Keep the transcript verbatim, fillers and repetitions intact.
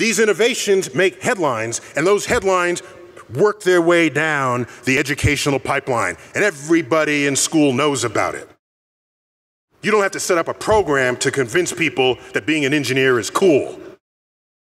These innovations make headlines, and those headlines work their way down the educational pipeline, and everybody in school knows about it. You don't have to set up a program to convince people that being an engineer is cool.